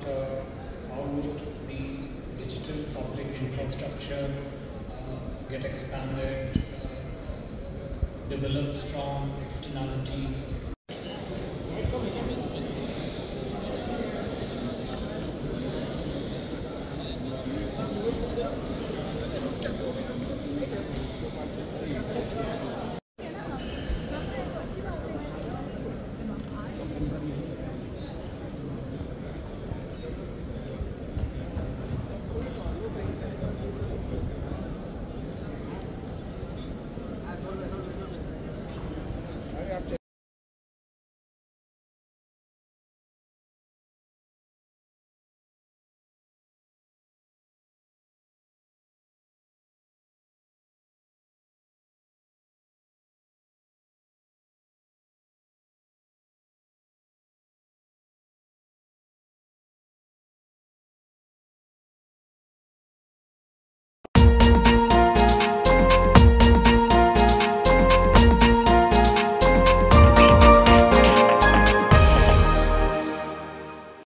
about how would the digital public infrastructure get expanded, develop strong externalities,